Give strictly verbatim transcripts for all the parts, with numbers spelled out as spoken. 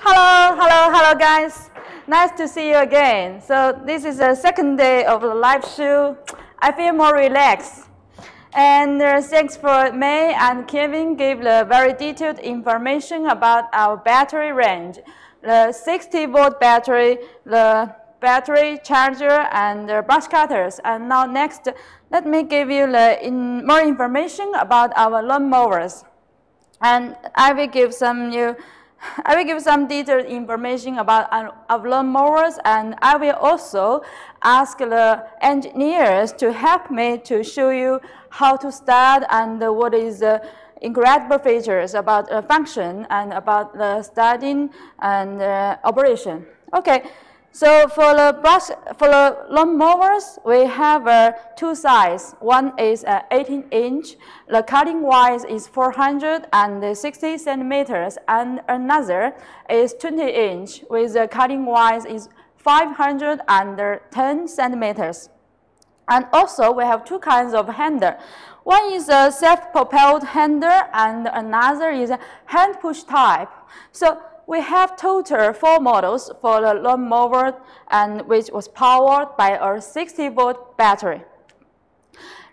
Hello, hello, hello guys. Nice to see you again. So this is the second day of the live show. I feel more relaxed. And uh, thanks for May and Kevin gave the very detailed information about our battery range, the sixty volt battery, the battery charger, and the brush cutters. And now next, let me give you the in more information about our lawn mowers. And I will give some new I will give some detailed information about our lawn mowers, and I will also ask the engineers to help me to show you how to start and what is the incredible features about the function and about the starting and uh, operation. Okay, so for the brush, for the lawn mowers, we have uh, two sizes. One is uh, eighteen inch. The cutting wise is four hundred sixty centimeters, and another is twenty inch, with the cutting wise is five hundred ten centimeters. And also we have two kinds of handle. One is a self-propelled handle, and another is a hand push type. So we have total four models for the lawn mower, and which was powered by a sixty volt battery.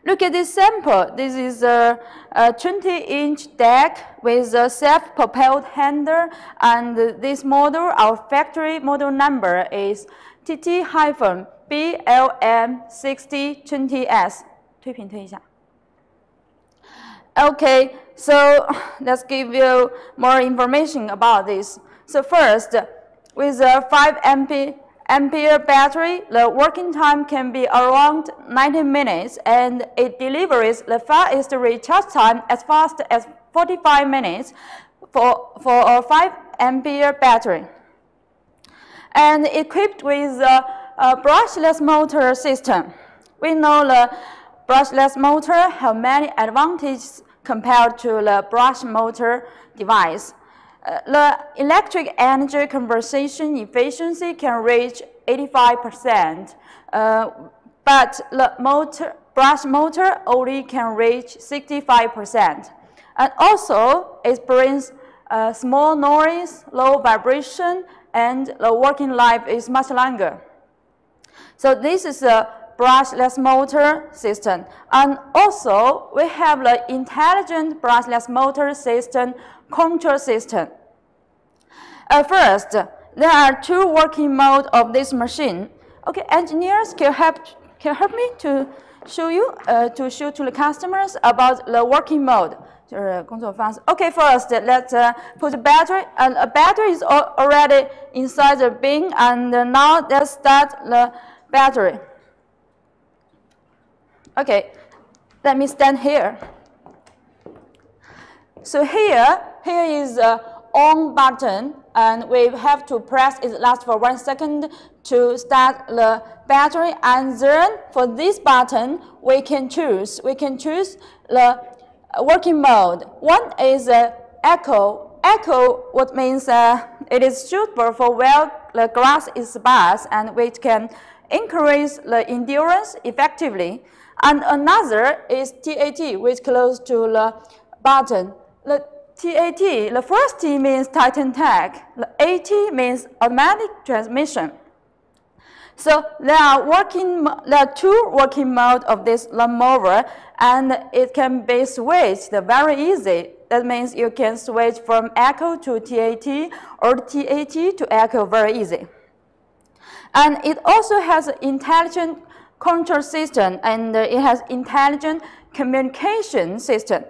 Look at this sample. This is a twenty inch deck with a self-propelled handle, and this model, our factory model number is T T B L M six zero two zero S. Okay, so let's give you more information about this. So first, with a five ampere battery, the working time can be around ninety minutes, and it delivers the fastest recharge time as fast as forty-five minutes for, for a five ampere battery. And equipped with a, a brushless motor system. We know the brushless motor have many advantages compared to the brush motor device. Uh, the electric energy conversion efficiency can reach eighty-five percent, uh, but the motor, brush motor only can reach sixty-five percent. And also, it brings uh, small noise, low vibration, and the working life is much longer. So this is a brushless motor system. And also, we have the intelligent brushless motor system control system. Uh, first, there are two working modes of this machine. Okay, engineers can help can help me to show you uh, to show to the customers about the working mode. Okay, first, let's uh, put the battery. And uh, a battery is already inside the bin. And uh, now let's start the battery. Okay, let me stand here. So here, here is the on button, and we have to press it last for one second to start the battery. And then for this button, we can choose. We can choose the working mode. One is uh, echo. Echo, what means uh, it is suitable for where the grass is sparse, and which can increase the endurance effectively. And another is T A T, which close to the button. The T A T, the first T means TitanTech. The A T means automatic transmission. So there are working, there are two working modes of this lawnmower, and it can be switched very easy. That means you can switch from echo to T A T or T A T to echo very easy. And it also has intelligent control system, and it has intelligent communication system.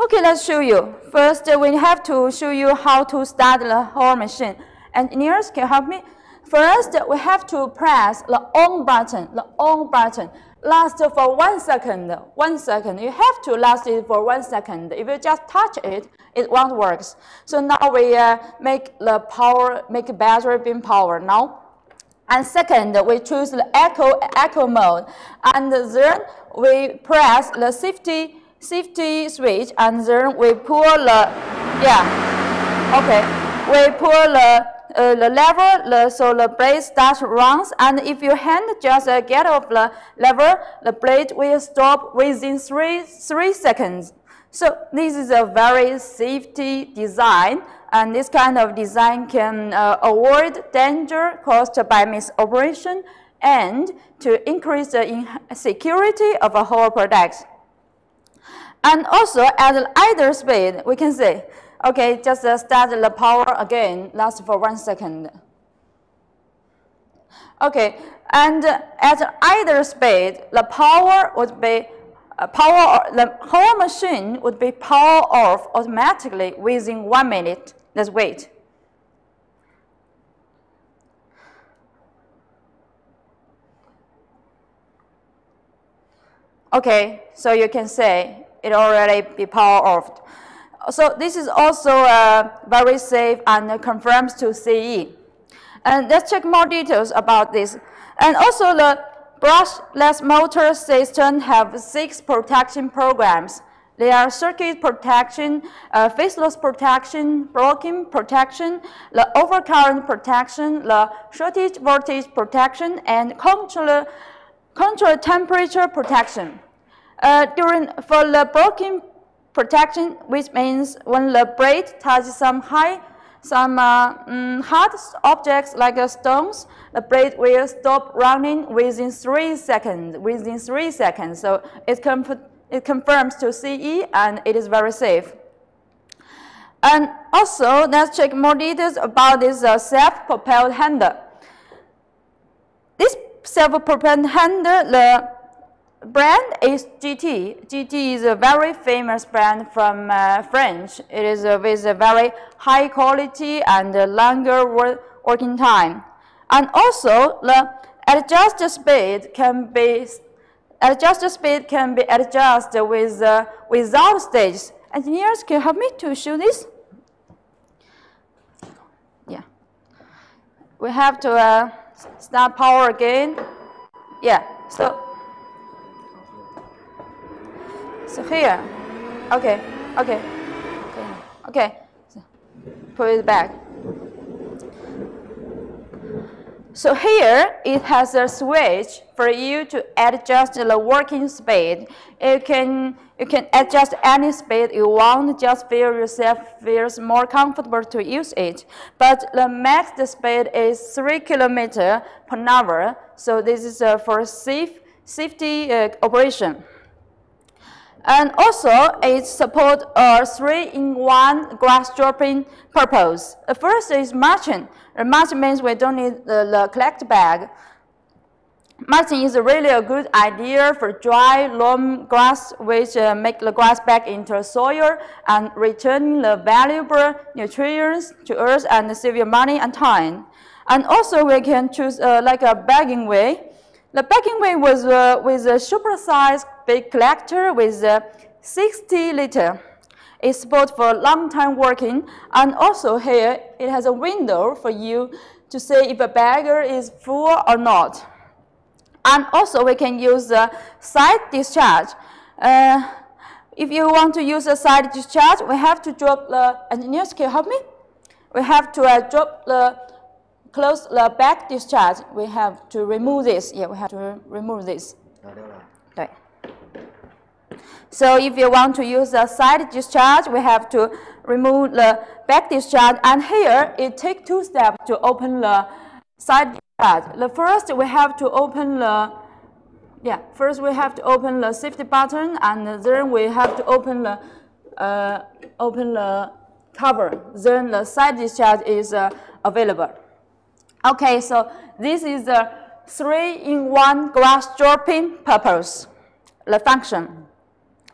Okay, let's show you. First, we have to show you how to start the whole machine. Engineers, can you help me? First, we have to press the on button, the on button. Last for one second, one second. You have to last it for one second. If you just touch it, it won't work. So now we uh, make the power, make the battery being powered now. And second, we choose the echo, echo mode. And then we press the safety, safety switch, and then we pull the, yeah, okay. We pull the uh, the lever, the, so the blade starts runs, and if your hand just uh, get off the lever, the blade will stop within three three seconds. So this is a very safety design, and this kind of design can uh, avoid danger caused by misoperation and to increase the security of a whole product. And also at idle speed, we can say, okay, just uh, start the power again, last for one second. Okay, and uh, at idle speed, the power would be Uh, power, the whole machine would be powered off automatically within one minute. Let's wait. Okay, so you can say it already be powered off. So this is also uh, very safe and conforms to C E. And let's check more details about this. And also the brushless motor system have six protection programs. They are circuit protection, uh, phase loss protection, blocking protection, the overcurrent protection, the shortage voltage protection, and control, control temperature protection. Uh, during for the blocking protection, which means when the blade touches some high Some uh, um, hard objects like uh, stones, the blade will stop running within three seconds. Within three seconds, so it conf it confirms to C E and it is very safe. And also, let's check more details about this uh, self-propelled handle. This self-propelled handle, the brand is G T. G T is a very famous brand from uh, France. It is uh, with a very high quality and uh, longer work working time. And also, the adjusted speed can be adjusted speed can be adjusted with uh, without stages. Engineers, can you help me to show this? Yeah. We have to uh, start power again. Yeah. So. So here, okay, okay, okay, okay. So put it back. So here it has a switch for you to adjust the working speed. You can you can adjust any speed you want. Just feel yourself feels more comfortable to use it. But the max speed is three kilometer per hour. So this is uh, for safe safety uh, operation. And also, it supports a three in one grass-dropping purpose. The first is mulching. The mulching means we don't need the, the collect bag. Mulching is really a good idea for dry, long grass, which uh, make the grass back into soil and return the valuable nutrients to earth and save your money and time. And also, we can choose uh, like a bagging way. The bagging way was uh, with a supersized big collector with uh, sixty liter. It's supported for long time working, and also here it has a window for you to say if a bagger is full or not. And also we can use the side discharge. Uh, if you want to use a side discharge, we have to drop the engineers. Can you help me? We have to uh, drop the close the back discharge. We have to remove this. Yeah, we have to remove this. Okay. So if you want to use the side discharge, we have to remove the back discharge. And here, it takes two steps to open the side discharge. The first, we have to open the, yeah, first we have to open the safety button, and then we have to open the, uh, open the cover. Then the side discharge is uh, available. Okay, so this is the three in one grass-dropping purpose, the function.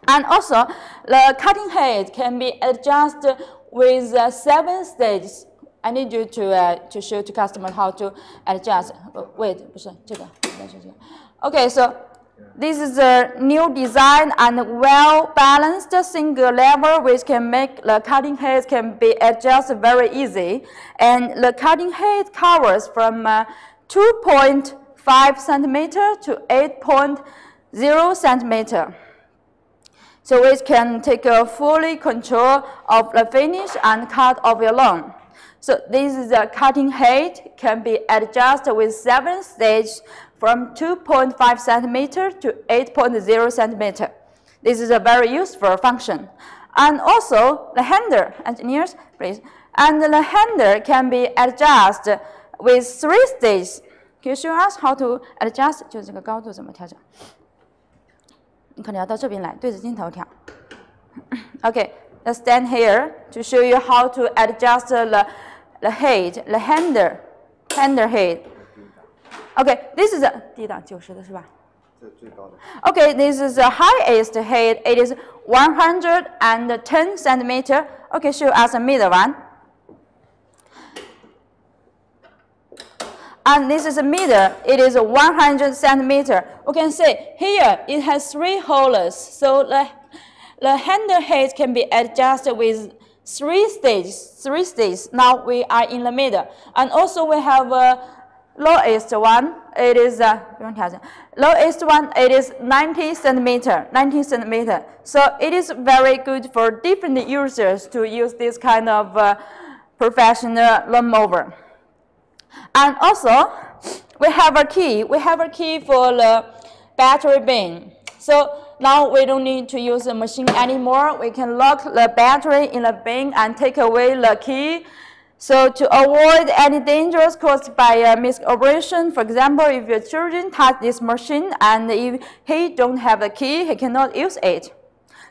And also, the cutting head can be adjusted with uh, seven stages. I need you to uh, to show to customer how to adjust. Wait, okay. So this is a new design and well-balanced single lever, which can make the cutting head can be adjusted very easy. And the cutting head covers from uh, two point five centimeter to eight point zero centimeter. So it can take a fully control of the finish and cut of your lawn. So this is the cutting height can be adjusted with seven stages from two point five centimeter to eight point zero centimeter. This is a very useful function. And also the handle, engineers, please. And the handle can be adjusted with three stages. Can you show us how to adjust? 就是这个高度怎么调整？你可能要到这边来，对着镜头调。Okay, let's stand here to show you how to adjust the the head, the handle, handle head. Okay, this is a 低档九十的是吧？ Okay, this is the highest height. It is one hundred ten centimeters. Okay, show us the middle one. And this is the middle. It is one hundred centimeters. You can see here it has three holes. So the, the handle height can be adjusted with three stages. Three stages. Now we are in the middle. And also we have a lowest one, it is uh, lowest one. It is ninety centimeter, ninety centimeter. So it is very good for different users to use this kind of uh, professional lawnmower. And also, we have a key. We have a key for the battery bin. So now we don't need to use the machine anymore. We can lock the battery in the bin and take away the key. So to avoid any dangers caused by a misoperation, for example, if your children touch this machine and if he don't have a key, he cannot use it.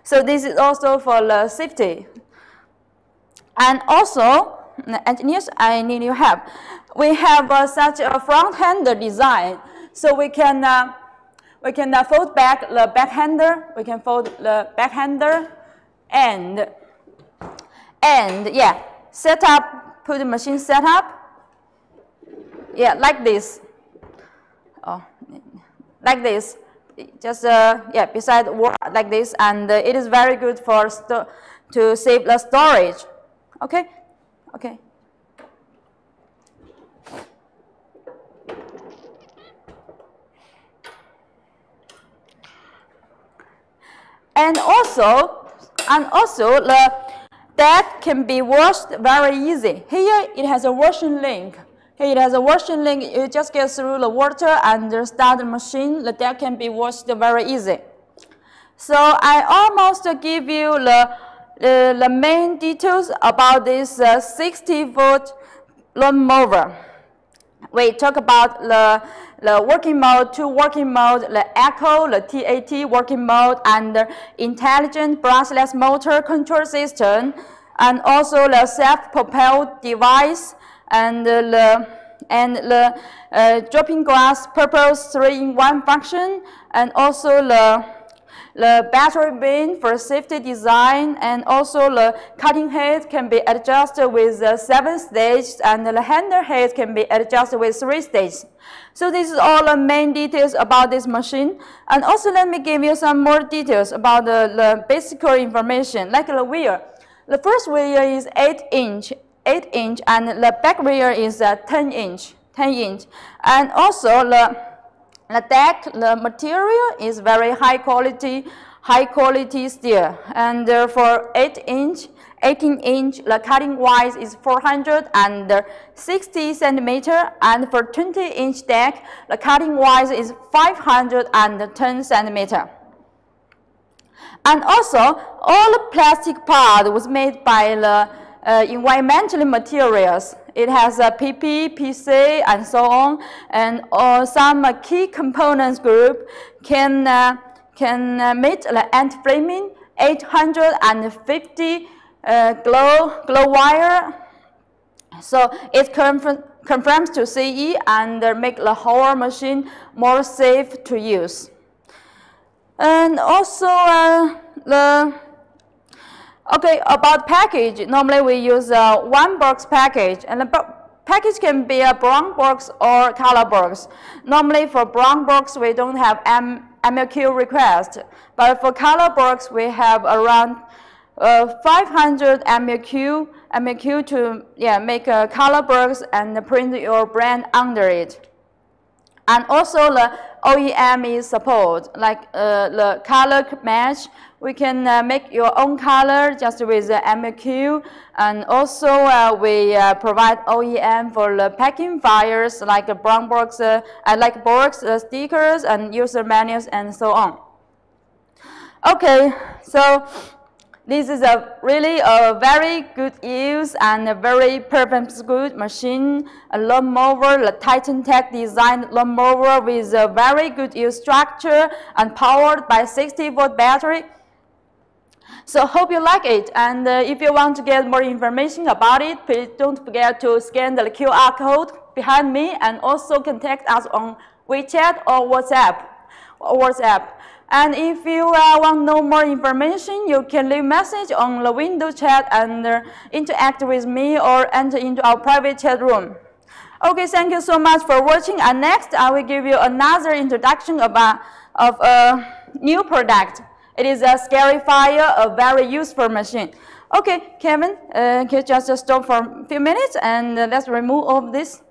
So this is also for the safety. And also, engineers, I need your help. We have uh, such a front handle design, so we can uh, we can uh, fold back the back handle. We can fold the back handle, and and yeah, set up. Put the machine set up, yeah, like this. Oh, like this, just uh, yeah, beside the wall like this, and uh, it is very good for sto to save the storage. Okay, okay. And also, and also the. That can be washed very easy. Here it has a washing link. Here it has a washing link. You just get through the water and start the machine. The deck can be washed very easy. So I almost give you the, the, the main details about this uh, sixty volt lawnmower. We talk about the, the working mode, two working mode, the echo, the T A T working mode, and the intelligent brushless motor control system, and also the self-propelled device, and the, and the uh, dropping glass purpose three in one function, and also the, the battery bin for safety design, and also the cutting head can be adjusted with uh, seven stages, and the handle head can be adjusted with three stages. So this is all the main details about this machine. And also let me give you some more details about the, the basic information, like the wheel. The first wheel is eight inch, eight inch, and the back wheel is uh, ten inch, ten inch. And also the The deck, the material is very high quality, high quality steel. And uh, for eight inch, eighteen inch, the cutting wise is four hundred sixty centimeter. And for twenty inch deck, the cutting wise is five hundred ten centimeter. And also, all the plastic part was made by the uh, environmental materials. It has a P P, P C, and so on, and uh, some uh, key components group can uh, can uh, meet the anti-flaming eight hundred fifty uh, glow glow wire. So it confirm, confirms to C E and uh, make the whole machine more safe to use. And also uh, the. Okay, about package, normally we use a one box package, and the package can be a brown box or color box. Normally for brown box, we don't have M L Q request, but for color box, we have around uh, five hundred M L Q, M L Q to yeah, make a color box and print your brand under it. And also the O E M is support, like uh, the color match, We can uh, make your own color just with uh, M A Q, and also uh, we uh, provide O E M for the packing files like uh, brown box, uh, like box uh, stickers, and user manuals, and so on. Okay, so this is a really a very good use and a very purpose-good machine. A lawnmower, the TitanTech designed lawnmower with a very good use structure and powered by sixty volt battery. So hope you like it. And uh, if you want to get more information about it, please don't forget to scan the Q R code behind me, and also contact us on WeChat or WhatsApp. Or WhatsApp. And if you uh, want to know more information, you can leave message on the window chat and uh, interact with me or enter into our private chat room. Okay, thank you so much for watching. And next, I will give you another introduction about of a new product. It is a scarifier, a very useful machine. Okay, Kevin, uh, can you just stop for a few minutes and uh, let's remove all of this.